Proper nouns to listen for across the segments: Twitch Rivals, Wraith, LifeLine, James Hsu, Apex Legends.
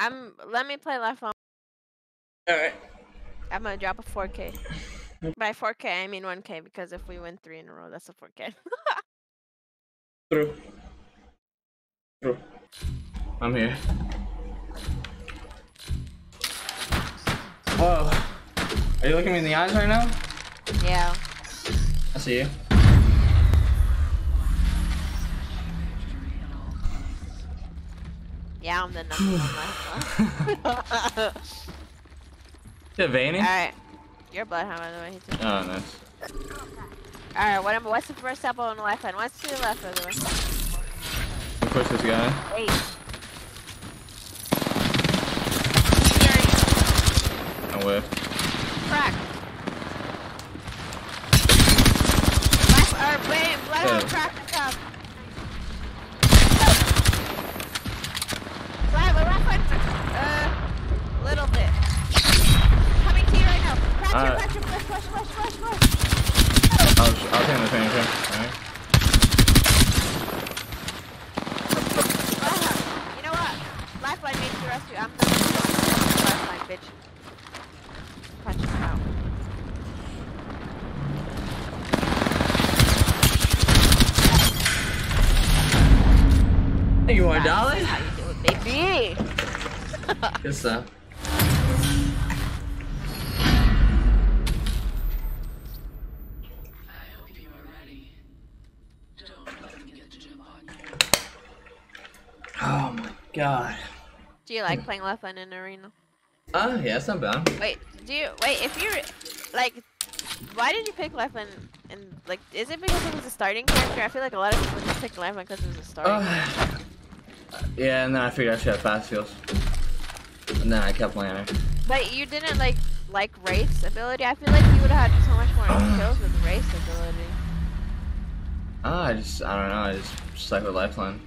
Let me play LifeLine. Alright. I'm gonna drop a 4K. By 4K, I mean 1K, because if we win 3 in a row, that's a 4K. True. True. I'm here. Whoa. Are you looking me in the eyes right now? Yeah. I see you. Yeah, I'm the number one left. Is it Vaney? Alright. You're Bloodhound, by the way. Oh, nice. Alright, what's the first apple on the left hand? What's to the left, by the way? I'll push this guy. Wait. I whiff. Crack. Bloodhound, yeah. Crack the top. Left foot, little bit. Coming to you right now. Crack, push. I'll take the same thing. Alright. You know what? Lifeline needs to rescue. I'm the Lifeline, bitch. Punch him out. Hey, you want $1? How you doing, baby? Good stuff. God. Do you like playing LifeLine in arena? Yeah, it's not bad. Wait, why did you pick LifeLine? And like, is it because it was a starting character? I feel like a lot of people just pick LifeLine because it was a starting character. Yeah, and then I figured I should have fast heals, and then I kept playing it. But you didn't like Wraith's ability. I feel like you would have had so much more kills with Wraith's ability. I don't know. I just stuck with LifeLine.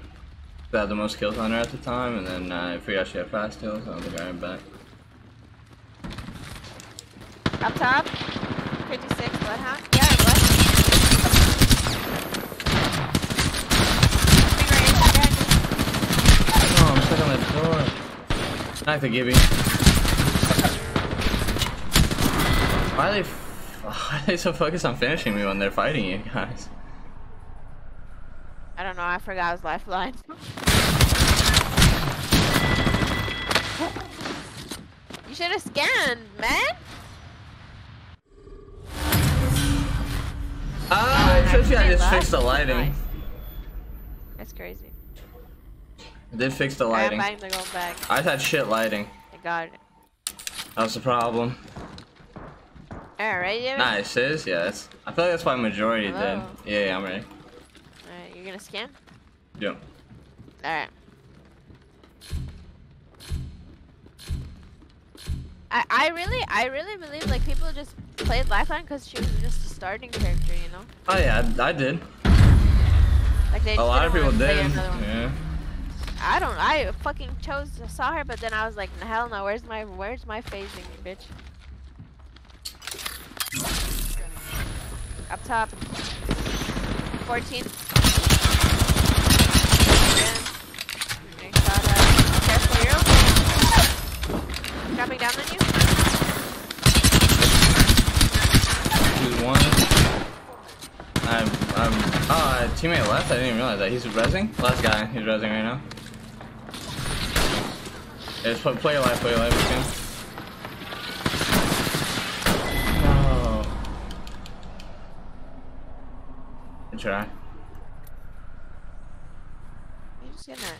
I had the most kills on her at the time, and then I figured I should have fast kills, so I don't think I ran back. Up top, 56, Bloodhound. Yeah, Bloodhound. Oh, I'm stuck on that door. I like the Gibby. Why are they so focused on finishing me when they're fighting you guys? I don't know, I forgot I was LifeLine. You should have scanned, man! Oh, I told you I just fixed the lighting. Nice. That's crazy. I did fix the lighting. I'm buying the gold bag. I had shit lighting. I got it. That was the problem. Alright, yeah. Nice, sis, yes. I feel like that's why majority did. Yeah, I'm ready. You're gonna scan? Yeah. Alright. I really believe like people just played LifeLine because she was just a starting character, you know? Oh yeah, I did. Like they just a lot of people did. Yeah. I fucking saw her, but then I was like, hell no, where's my phasing, you bitch? Up top. 14. Dropping down on you. Teammate left. I didn't even realize that. He's rezzing. Last guy. He's rezzing right now. Yeah, just play your life. Play your life. Oh. Good try. You just getting that.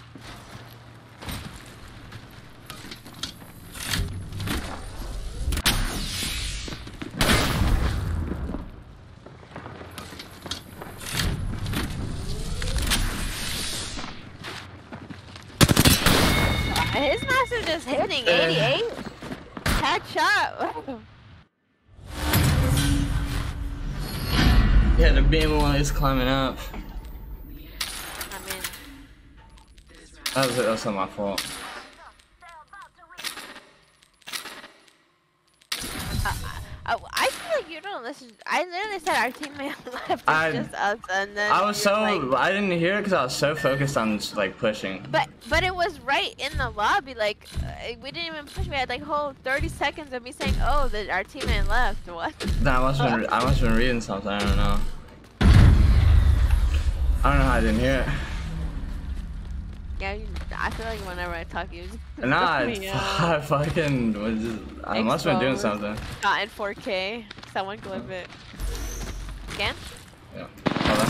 His master just hitting 88. Headshot. Yeah, the beam while he's climbing up. That was not my fault. I feel like you don't listen. I literally said our teammate left. It's just us, and then I was so like, I didn't hear it because I was so focused on just, like, pushing. But it was right in the lobby. Like, we didn't even push. We had like whole 30 seconds of me saying, "Oh, that our teammate left." What? No, I must have been reading something. I don't know. I don't know how I didn't hear it. Yeah, I feel like whenever I talk, you just. Nah, I fucking was just. I must have been doing something. Not in 4K. Someone clip it. Again? Yeah. Hold on.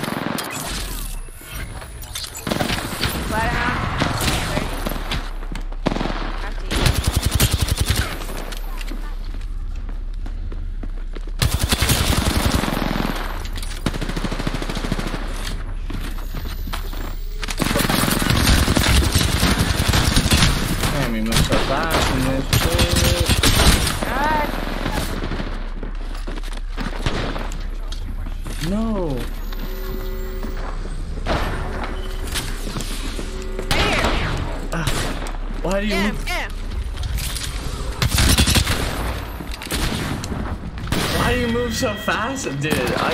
So fast, dude. I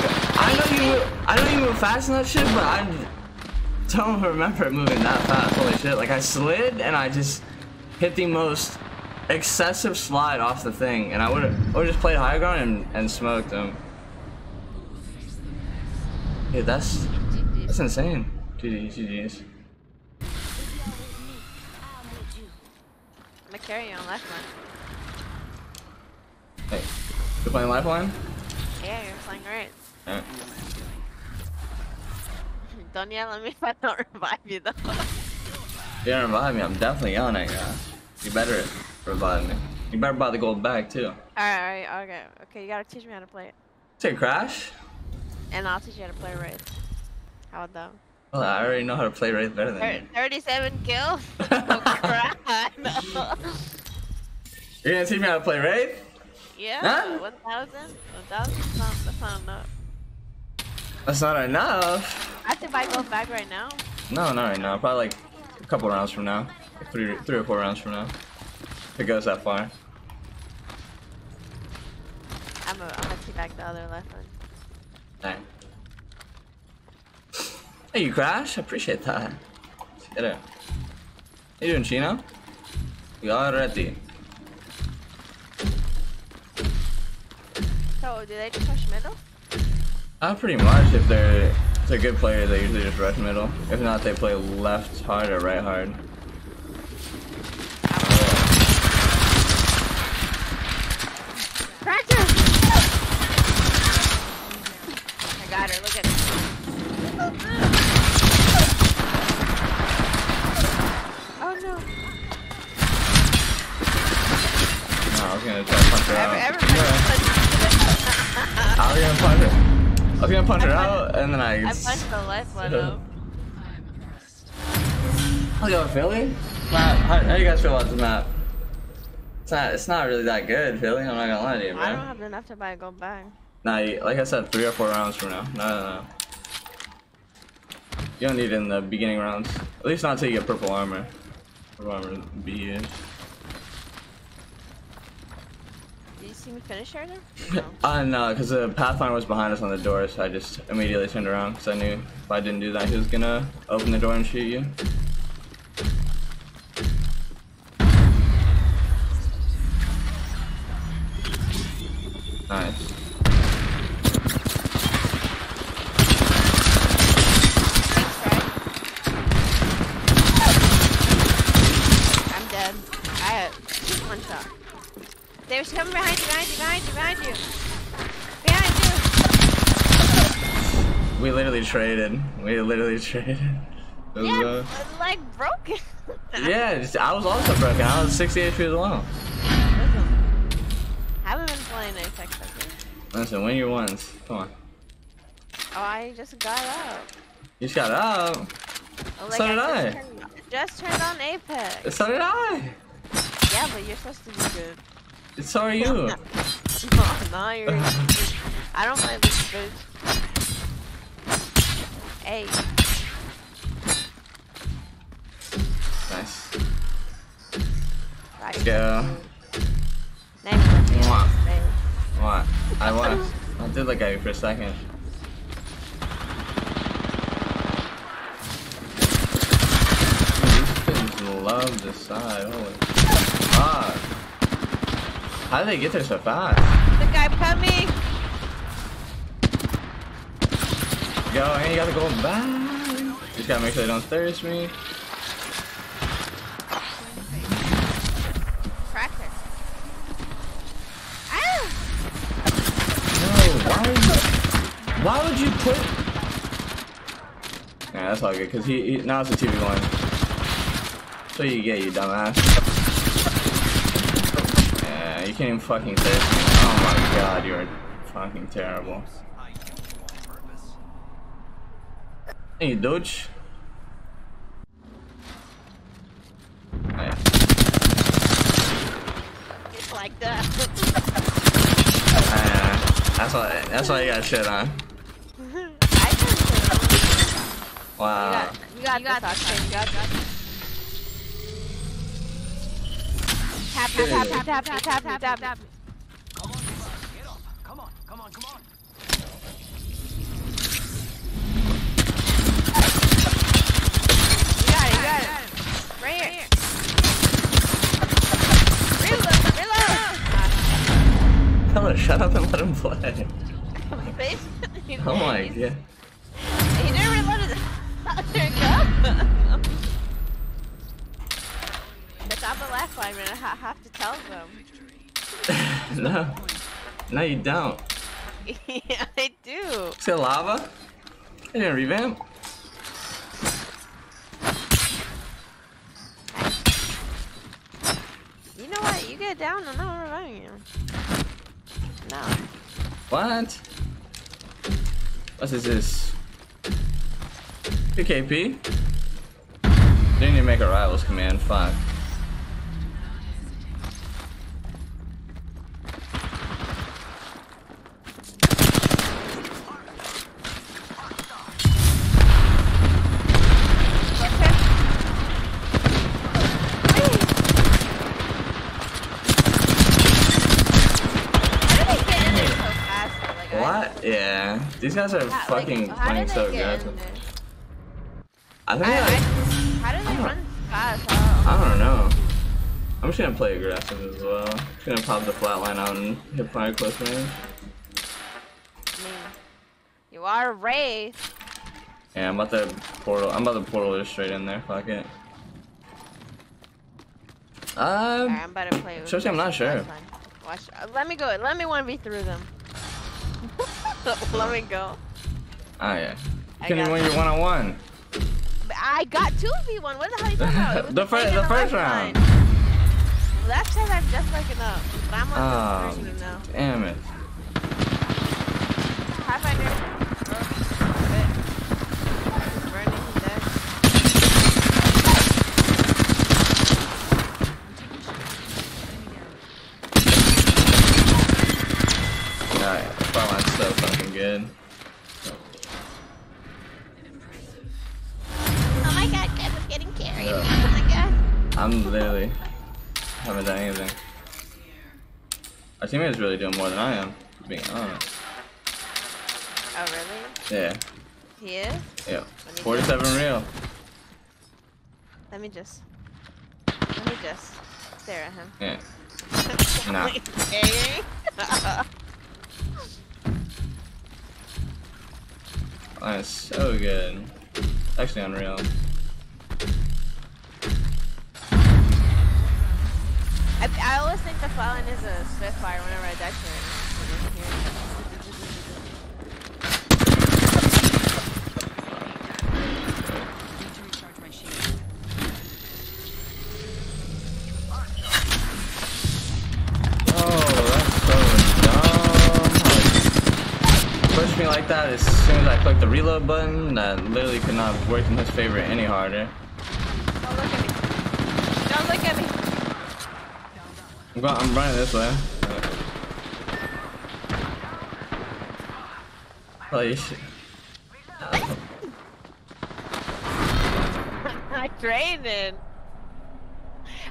know you move fast in that shit, but I don't remember moving that fast. Holy shit! Like I slid and I just hit the most excessive slide off the thing, and I would have just played high ground and smoked them. Dude, that's insane. GGs. I'm gonna carry you on LifeLine. Hey, you playing LifeLine? Yeah, you're playing right. Alright. Don't yell at me if I don't revive you though. If you don't revive me, I'm definitely yelling at you. You better revive me. You better buy the gold bag too. Alright, okay. Okay, you gotta teach me how to play it. Take Crash? And I'll teach you how to play Wraith. How about that? Well, I already know how to play Wraith better than you. 37 kills? Oh crap, no. You're gonna teach me how to play Wraith? Yeah, huh? 1,000? That's not enough. That's not enough? I think I go back right now. No, not right now. Probably like a couple rounds from now. Like three or four rounds from now. If it goes that far. I'm gonna take back the other left one. Alright. Hey, you Crash? I appreciate that. Let's get it. How you doing, Chino? We are ready. So, do they just rush middle? Pretty much. If it's a good player, they usually just rush middle. If not, they play left hard or right hard. I got her, look at her. Oh no. No, I was gonna try to punch her out. I was gonna punch her out, and then I punched the lifeline out. How's it going, Philly? Matt, how do you guys feel about the map? It's not really that good, Philly. I'm not gonna lie to you, man. I don't have enough to buy a gold bag. Nah, like I said, 3 or 4 rounds from now. No. You don't need it in the beginning rounds. At least not until you get purple armor. Purple armor would be huge. Did you finish her there? No, because the Pathfinder was behind us on the door, so I just immediately turned around because I knew if I didn't do that, he was gonna open the door and shoot you. Nice. I'm dead. I had 1 shot. They're coming behind you. Behind you. We literally traded. Yeah, like broken. Yeah, I was also broken. I was 68 feet long. I haven't been playing Apex Legends. Listen, win your ones. Come on. Oh, I just got up. You just got up? Well, like, so did I. Just turned on Apex. So did I. Yeah, but you're supposed to be good. So are you. No, you're. I don't play this bitch. Hey. Nice. Let's go. Nice. What? I won. I did look at you for a second. These things love this side. Holy fuck. How did they get there so fast? The guy coming. Yo, and you gotta go back. Just gotta make sure they don't thirst me. Why would you put? Nah, that's all good, cause he now it's a 2v1. So you get, you dumbass. Yeah, you can't even fucking thirst me. Oh my god, you are fucking terrible. Hey, Doge. Yeah. It's like that. That's all you got shit on. Wow. You got that. Tap. Come on, get up. Come on. You got it. Right here. Reload. Come on, shut up and let him play. Oh my god. He never reloaded. There you go. That's on the lifeline, man. I have to tell them. No, you don't. Yeah, I do. Is it lava? I didn't revamp. You know what? You get down and I'll revive you. No. What? What is this? 2KP? Didn't even make a rivals command, fuck. What? Yeah. These guys are fucking playing so good. I think how do they run fast? I don't know. I'm just gonna play aggressive as well. Just gonna pop the flatline out and hit fire close range. You are raised. Yeah, I'm about to portal just straight in there, fuck it. Right, I'm about to play with seriously, I'm not sure. Watch, let me 1v3 them. Let me go. Oh yeah. You can't even win your one-on-one. I got 2v1. What the hell are you talking about? the first round. Last time I'm just waking up, but I'm on the version now. Damn it. Alright, the front line's so fucking good. I'm literally haven't done anything. Our teammate is really doing more than I am, being honest. Oh really? Yeah. He is? Yeah. 47 real. Let me just stare at him. Yeah. Nah. That is so good. It's actually unreal. I always think the Fallen is a Spitfire whenever I die to it. Oh, that's so dumb. Like, push me like that as soon as I click the reload button, that literally could not have worked in his favor any harder. Don't look at me. Don't look at me. I'm running this way. Holy shit. I drained it.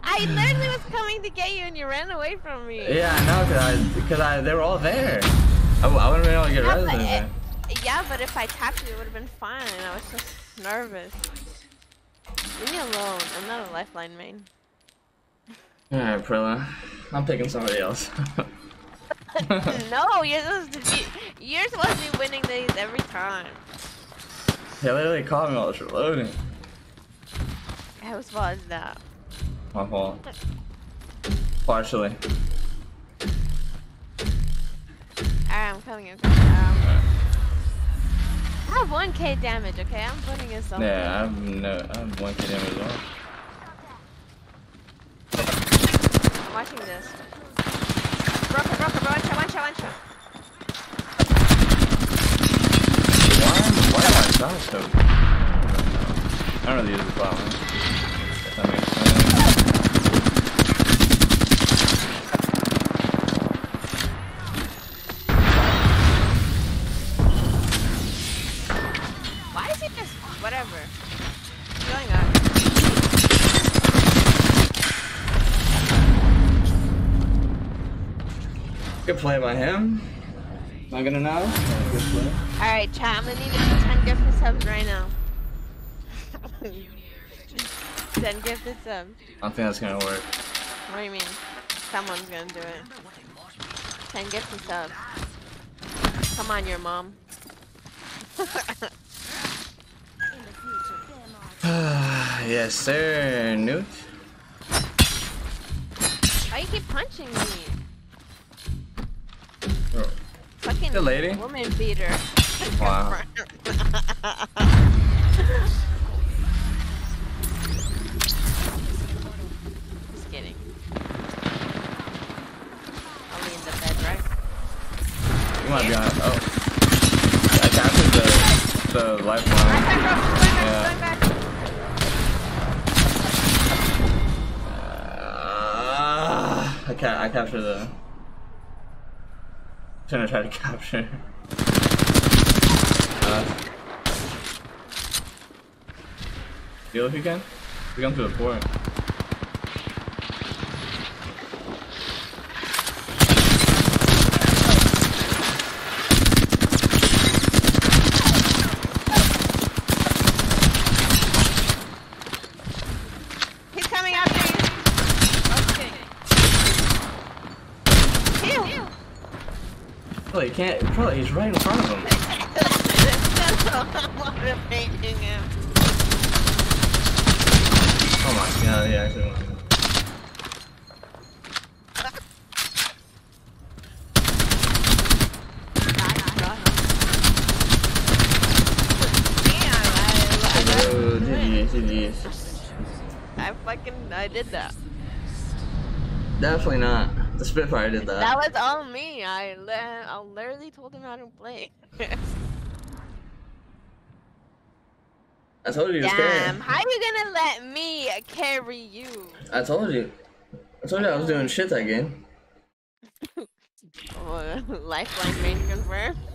I literally was coming to get you and you ran away from me. Yeah, I know, cause they were all there. I wouldn't really get rid of them. Yeah, but if I tapped you, it would have been fine. I was just nervous. Leave me alone. I'm not a lifeline main. Alright, Prilla. I'm picking somebody else. No, you're supposed to be winning these every time. They literally called me while I was reloading. Whose fault is that? My fault. Partially. Alright, I'm coming in. I have 1k damage, okay? I'm putting it somewhere. Yeah, I have 1k damage as well. I'm watching this. Broker, one shot. Why am I shot so? I don't really use the bomb. That makes sense. Why is he just whatever? What's going on? Good play by him. Not gonna know. Good play. Alright, chat, I'm gonna need 10 gifted subs right now. 10 gifted subs. I don't think that's gonna work. What do you mean? Someone's gonna do it. 10 gifted subs. Come on, your mom. Yes, sir, Nuke. Why you keep punching me? Fucking the lady? Woman beater. Wow. Just kidding. I'll be in the bed, right? You might be on. Oh. I captured the lifeline. Yeah. I captured the. I'm gonna try to capture. Deal if you can. We come to the port. He's coming after you. Okay. Ew. Oh, he can't. Probably he's right in front of him. Oh my god, he actually won. I did that. Definitely not. The Spitfire did that. That was all me. I literally told him how to play. I told you to carry. Damn, how you gonna let me carry you? I told you. I told you I was doing shit that game. Lifeline main confirmed.